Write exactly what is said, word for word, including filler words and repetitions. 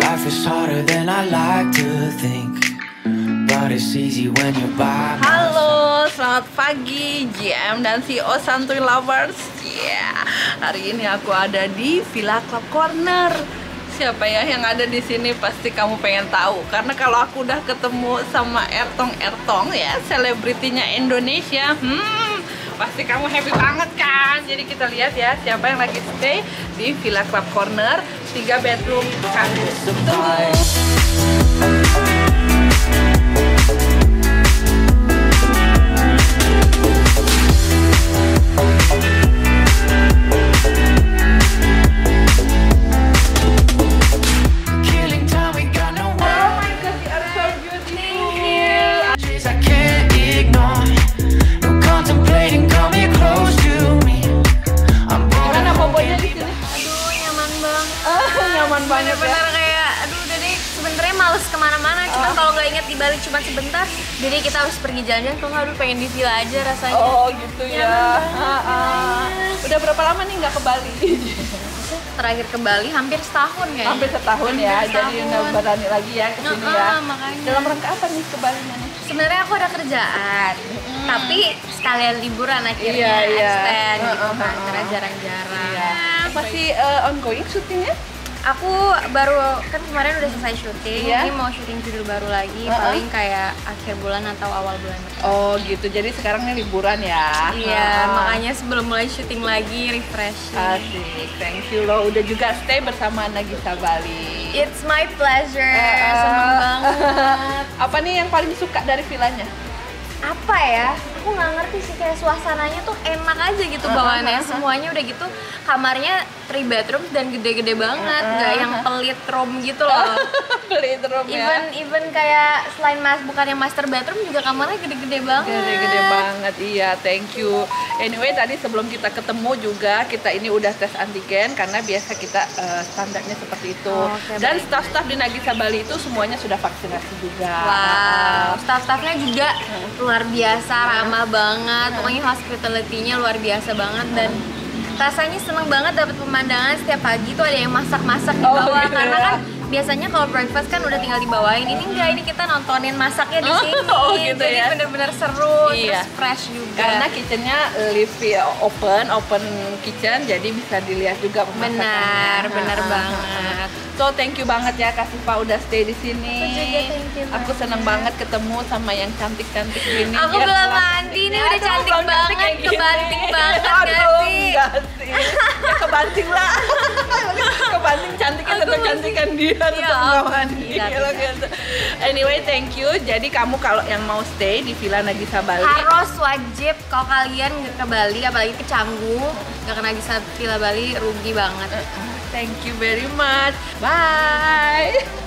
Life is harder than I like to think, but it's easy when you're by. Halo, selamat pagi G M dan C E O Santuy Lovers. Yeah. Hari ini aku ada di Villa Club Corner. Siapa ya yang ada di sini pasti kamu pengen tahu, karena kalau aku udah ketemu sama ertong-ertong ya, selebritinya Indonesia. Hmm, pasti kamu happy banget kan? Jadi kita lihat ya siapa yang lagi stay di Villa Club Corner tiga bedroom Canggu. Bener-bener kayak, aduh udah deh, sebenernya males kemana-mana, cuman oh. Kalau nggak inget di Bali cuma sebentar, jadi kita harus pergi jalan-jalan. Kalau nggak, aduh pengen di villa aja rasanya. Oh gitu ya. Ya. Ha -ha. Udah berapa lama nih nggak ke Bali? Terakhir ke Bali hampir setahun kayaknya. Hampir setahun hampir ya, setahun. Jadi nggak berani lagi ya ke sini ya. Makanya. Dalam rangka apa nih ke Bali? Sebenarnya aku ada kerjaan, hmm. tapi sekalian liburan akhirnya, yeah, yeah. extend uh -uh. gitu kan, karena jarang-jarang. Yeah. Masih uh, ongoing syutingnya? Aku baru, kan kemarin udah selesai syuting, yeah. Ini mau syuting judul baru lagi, uh-huh. paling kayak akhir bulan atau awal bulan. Oh gitu, jadi sekarang ini liburan ya? Iya, yeah, uh-huh. makanya sebelum mulai syuting lagi, refreshing. Asik, thank you loh, udah juga stay bersama Nagisa Bali. It's my pleasure, uh-uh. seneng banget. Apa nih yang paling suka dari villanya? Apa ya? Aku nggak ngerti sih, kayak suasananya tuh enak aja gitu bawaannya. Semuanya udah gitu, kamarnya three bedroom dan gede-gede banget, nggak yang pelit room gitu loh. Pelit room ya. Even even kayak selain mas bukan yang master bedroom juga kamarnya gede-gede banget. Gede-gede banget, iya. Thank you. Anyway, tadi sebelum kita ketemu juga kita ini udah tes antigen karena biasa kita uh, standarnya seperti itu. Oh, okay, dan staff-staff di Nagisa Bali itu semuanya sudah vaksinasi juga. Wow, staff-staffnya juga luar biasa, ramah banget, pokoknya hospitality-nya luar biasa banget dan rasanya seneng banget dapat pemandangan. Setiap pagi tuh ada yang masak-masak di bawah, oh, gitu. Karena kan biasanya kalau breakfast kan udah tinggal dibawain, ini enggak, ini kita nontonin masaknya di sini. Oh, gitu. Jadi ya, bener-bener seru, iya. Terus fresh juga karena kitchennya live open, open kitchen, jadi bisa dilihat juga pemasakannya. Benar, benar uh -huh. banget. So thank you banget ya Kak Siva udah stay di sini. Aku juga thank you. Aku seneng banget ketemu sama yang cantik-cantik ini. Aku belum mandi nih udah cantik banget, kebanting banget gak sih? Ya kebanting lah. Kebanting cantiknya tetap cantikan dia. Iya, anyway, thank you. Jadi kamu kalau yang mau stay di Villa Nagisa Bali harus wajib. Kalau kalian ke Bali, apalagi ke Canggu, nggak ke Nagisa Villa Bali rugi banget. Thank you very much. Bye.